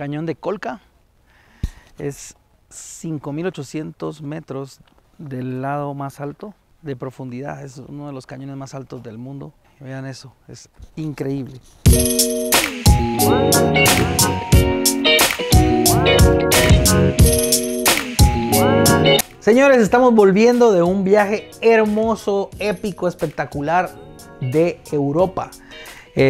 Cañón de Colca. Es 5.800 metros del lado más alto de profundidad. Es uno de los cañones más altos del mundo. Vean eso, es increíble. Señores, estamos volviendo de un viaje hermoso, épico, espectacular de Europa.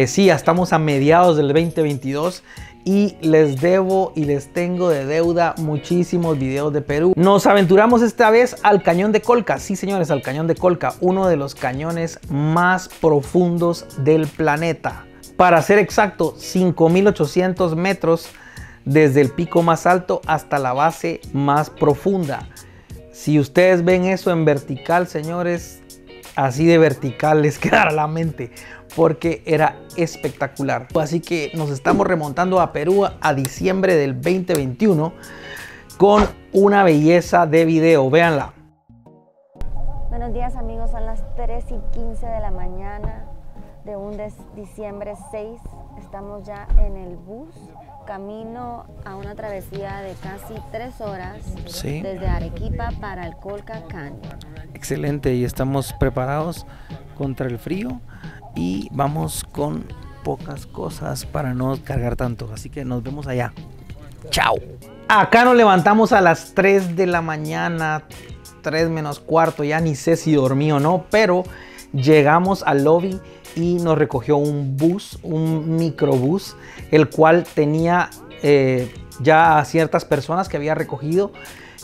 Sí, ya estamos a mediados del 2022 y les debo y les tengo de deuda muchísimos videos de Perú. Nos aventuramos esta vez al Cañón de Colca. Sí, señores, al Cañón de Colca, uno de los cañones más profundos del planeta. Para ser exacto, 5.800 metros desde el pico más alto hasta la base más profunda. Si ustedes ven eso en vertical, señores, así de vertical les quedará la mente, porque era espectacular. Así que nos estamos remontando a Perú a diciembre del 2021 con una belleza de video, véanla. Buenos días, amigos, son las 3:15 de la mañana de un diciembre 6. Estamos ya en el bus, camino a una travesía de casi 3 horas, sí, desde Arequipa para el Colca Canyon. Excelente, y estamos preparados contra el frío y vamos con pocas cosas para no cargar tanto, así que nos vemos allá. Chao. Acá nos levantamos a las 3 de la mañana, 3 menos cuarto, ya ni sé si dormí o no, pero llegamos al lobby y nos recogió un bus, un microbús, el cual tenía ya a ciertas personas que había recogido.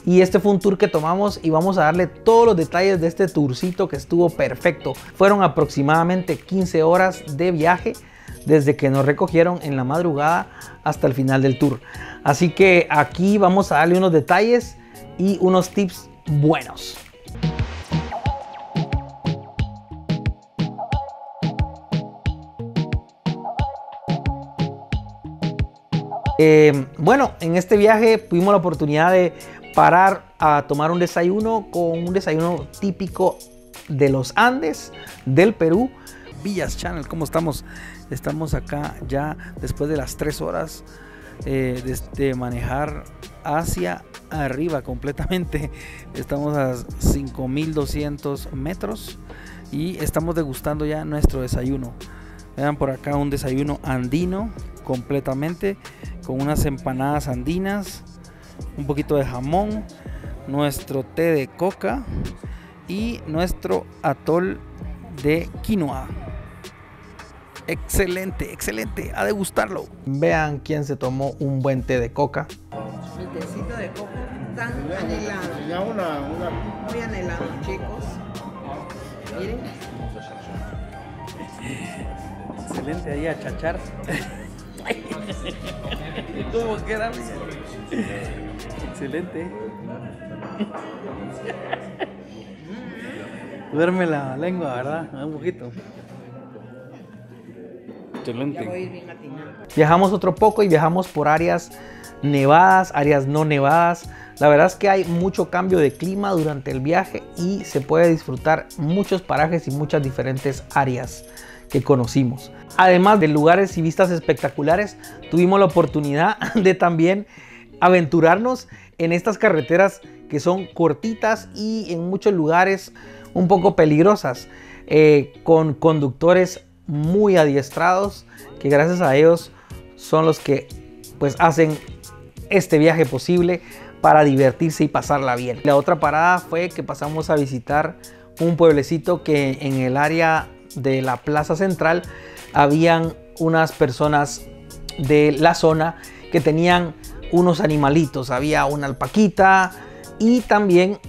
Y este fue un tour que tomamos y vamos a darle todos los detalles de este tourcito que estuvo perfecto. Fueron aproximadamente 15 horas de viaje desde que nos recogieron en la madrugada hasta el final del tour. Así que aquí vamos a darle unos detalles y unos tips buenos. Bueno, en este viaje tuvimos la oportunidad de parar a tomar un desayuno, con un desayuno típico de los Andes del Perú. Villas Channel, ¿cómo estamos? Estamos acá ya después de las 3 horas de manejar hacia arriba completamente. Estamos a 5.200 metros y estamos degustando ya nuestro desayuno. Vean por acá un desayuno andino completamente, con unas empanadas andinas, un poquito de jamón, nuestro té de coca y nuestro atol de quinoa. Excelente, excelente, a degustarlo. Vean quién se tomó un buen té de coca. Mi tecito de coca tan anhelado. Ya muy anhelado, chicos. Miren. Excelente ahí a chachar. Tuvo que darle. Excelente. Duerme la lengua, ¿verdad? Un poquito. Excelente. Viajamos otro poco y viajamos por áreas nevadas, áreas no nevadas. La verdad es que hay mucho cambio de clima durante el viaje y se puede disfrutar muchos parajes y muchas diferentes áreas que conocimos. Además de lugares y vistas espectaculares, tuvimos la oportunidad de también aventurarnos en estas carreteras que son cortitas y en muchos lugares un poco peligrosas, con conductores muy adiestrados que gracias a ellos son los que pues hacen este viaje posible para divertirse y pasarla bien. La otra parada fue que pasamos a visitar un pueblecito que en el área de la plaza central habían unas personas de la zona que tenían unos animalitos. Había una alpaquita y también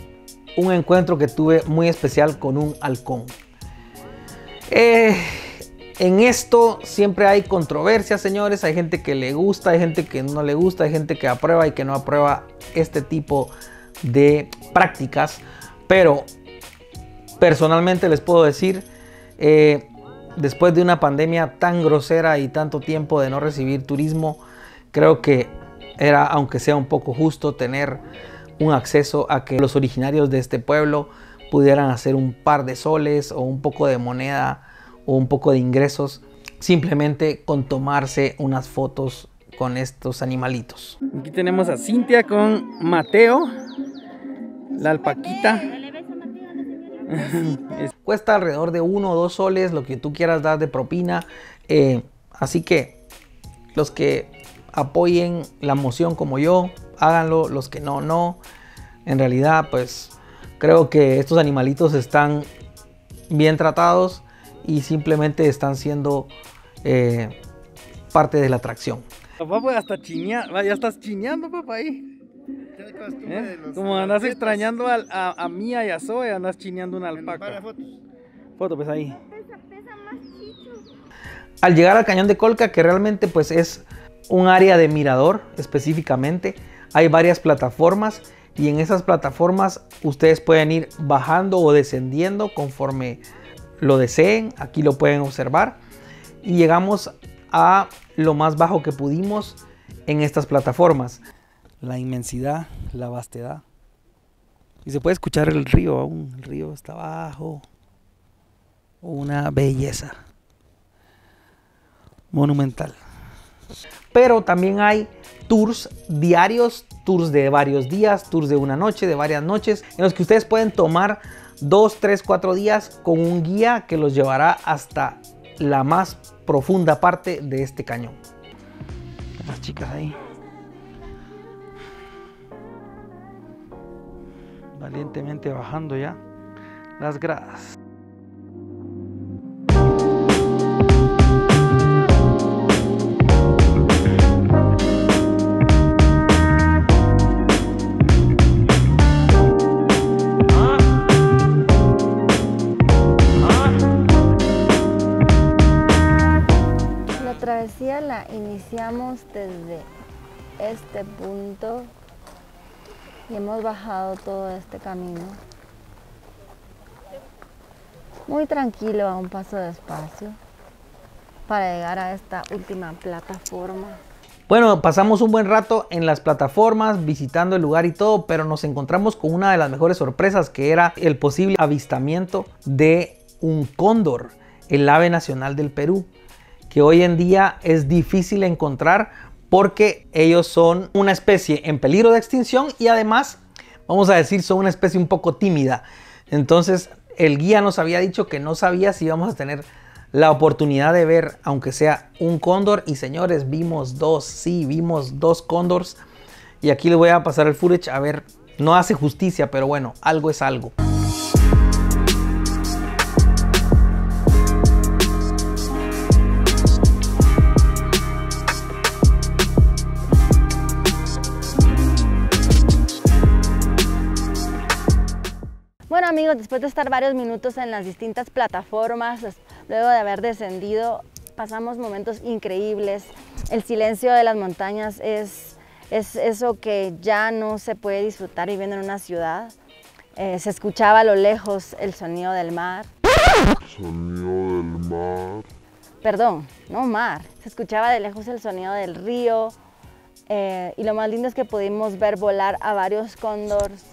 un encuentro que tuve muy especial con un halcón. En esto siempre hay controversias, señores. Hay gente que le gusta, hay gente que no le gusta, hay gente que aprueba y que no aprueba este tipo de prácticas, pero personalmente les puedo decir, después de una pandemia tan grosera y tanto tiempo de no recibir turismo, creo que era, aunque sea un poco justo, tener un acceso a que los originarios de este pueblo pudieran hacer un par de soles o un poco de moneda o un poco de ingresos simplemente con tomarse unas fotos con estos animalitos. Aquí tenemos a Cintia con Mateo, la alpaquita. Cuesta alrededor de 1 o 2 soles, lo que tú quieras dar de propina. Así que los que apoyen la moción como yo, háganlo. Los que no, no. En realidad, pues creo que estos animalitos están bien tratados y simplemente están siendo parte de la atracción. Papá, pues hasta chiñar, ya estás chiñando, papá, ahí. Como andas extrañando a Mía y a Zoe, andas chiñando una alpaca. Foto, pues ahí. Al llegar al Cañón de Colca, que realmente pues es un área de mirador específicamente, hay varias plataformas y en esas plataformas ustedes pueden ir bajando o descendiendo conforme lo deseen. Aquí lo pueden observar y llegamos a lo más bajo que pudimos en estas plataformas. La inmensidad, la vastedad. Y se puede escuchar el río aún, el río está abajo. Una belleza monumental. Pero también hay tours diarios, tours de varios días, tours de una noche, de varias noches, en los que ustedes pueden tomar 2, 3, 4 días con un guía que los llevará hasta la más profunda parte de este cañón. Las chicas ahí. Valientemente bajando ya las gradas. La iniciamos desde este punto y hemos bajado todo este camino muy tranquilo, a un paso despacio, para llegar a esta última plataforma. Bueno, pasamos un buen rato en las plataformas visitando el lugar y todo, pero nos encontramos con una de las mejores sorpresas, que era el posible avistamiento de un cóndor, el ave nacional del Perú, que hoy en día es difícil encontrar porque ellos son una especie en peligro de extinción y además, vamos a decir, son una especie un poco tímida. Entonces el guía nos había dicho que no sabía si íbamos a tener la oportunidad de ver, aunque sea un cóndor, y señores, vimos 2, sí, vimos 2 cóndors. Y aquí les voy a pasar el footage, a ver, no hace justicia, pero bueno, algo es algo. Amigos, después de estar varios minutos en las distintas plataformas, luego de haber descendido, pasamos momentos increíbles. El silencio de las montañas es eso que ya no se puede disfrutar viviendo en una ciudad. Se escuchaba a lo lejos el sonido del mar. Sonido del mar. Perdón, no mar. Se escuchaba de lejos el sonido del río. Y lo más lindo es que pudimos ver volar a varios cóndores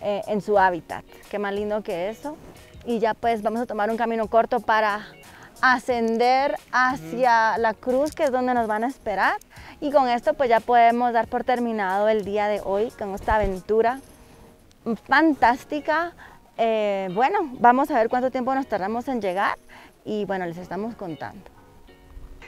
en su hábitat. Qué más lindo que eso. Y ya pues vamos a tomar un camino corto para ascender hacia la cruz, que es donde nos van a esperar. Y con esto pues ya podemos dar por terminado el día de hoy con esta aventura fantástica. Bueno, vamos a ver cuánto tiempo nos tardamos en llegar y bueno, les estamos contando.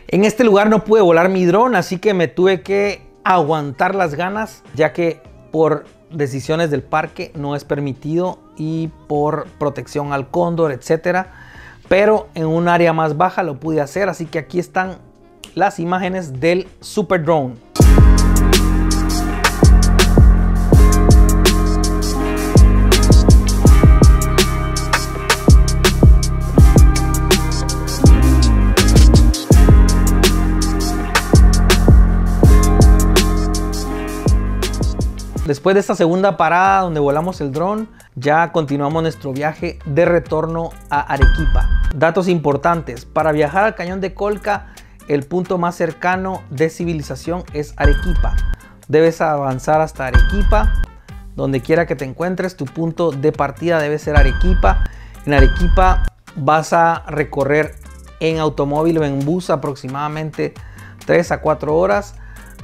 En este lugar no pude volar mi dron, así que me tuve que aguantar las ganas, ya que por decisiones del parque no es permitido y por protección al cóndor, etcétera, pero en un área más baja lo pude hacer, así que aquí están las imágenes del Super Drone. Después de esta segunda parada donde volamos el dron, ya continuamos nuestro viaje de retorno a Arequipa. Datos importantes: para viajar al Cañón de Colca, el punto más cercano de civilización es Arequipa. Debes avanzar hasta Arequipa, donde quiera que te encuentres, tu punto de partida debe ser Arequipa. En Arequipa vas a recorrer en automóvil o en bus aproximadamente 3 a 4 horas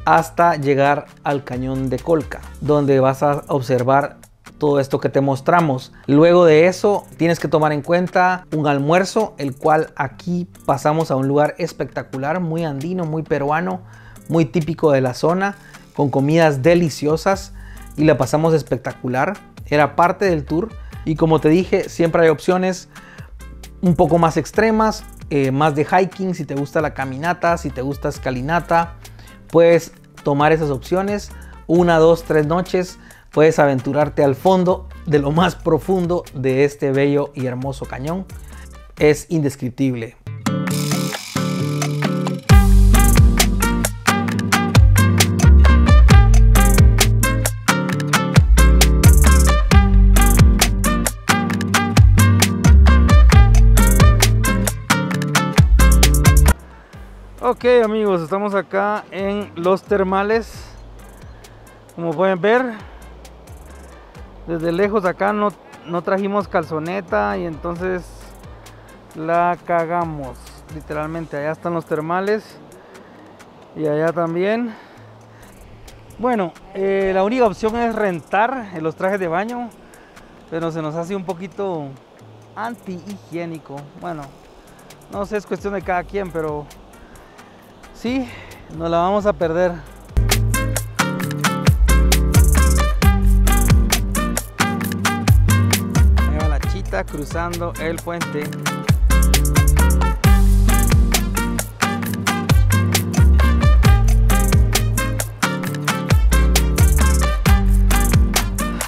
hasta llegar al Cañón de Colca, donde vas a observar todo esto que te mostramos. Luego de eso tienes que tomar en cuenta un almuerzo, el cual aquí pasamos a un lugar espectacular, muy andino, muy peruano, muy típico de la zona, con comidas deliciosas, y la pasamos espectacular. Era parte del tour y, como te dije, siempre hay opciones un poco más extremas, más de hiking. Si te gusta la caminata, si te gusta escalinata, puedes tomar esas opciones. 1, 2, 3 noches puedes aventurarte al fondo de lo más profundo de este bello y hermoso cañón. Es indescriptible. Ok, amigos, estamos acá en los termales. Como pueden ver, desde lejos acá no trajimos calzoneta y entonces la cagamos, literalmente. Allá están los termales y allá también. Bueno, la única opción es rentar los trajes de baño, pero se nos hace un poquito antihigiénico. Bueno, no sé, es cuestión de cada quien, pero sí, nos la vamos a perder. Cruzando el puente.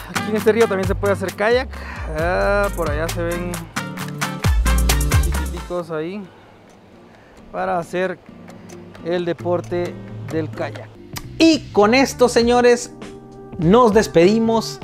Aquí en este río también se puede hacer kayak. Por allá se ven chiquiticos ahí para hacer el deporte del kayak. Y con esto, señores, nos despedimos.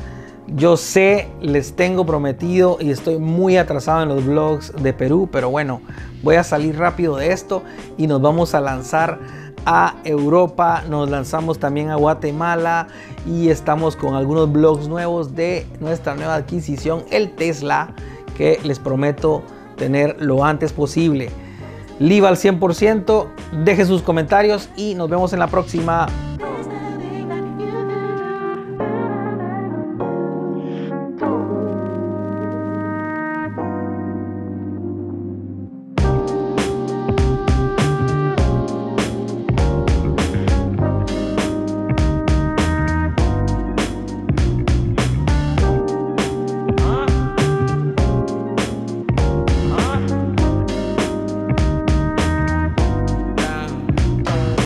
Yo sé, les tengo prometido y estoy muy atrasado en los vlogs de Perú, pero bueno, voy a salir rápido de esto y nos vamos a lanzar a Europa. Nos lanzamos también a Guatemala y estamos con algunos vlogs nuevos de nuestra nueva adquisición, el Tesla, que les prometo tener lo antes posible. Live al 100%, deje sus comentarios y nos vemos en la próxima.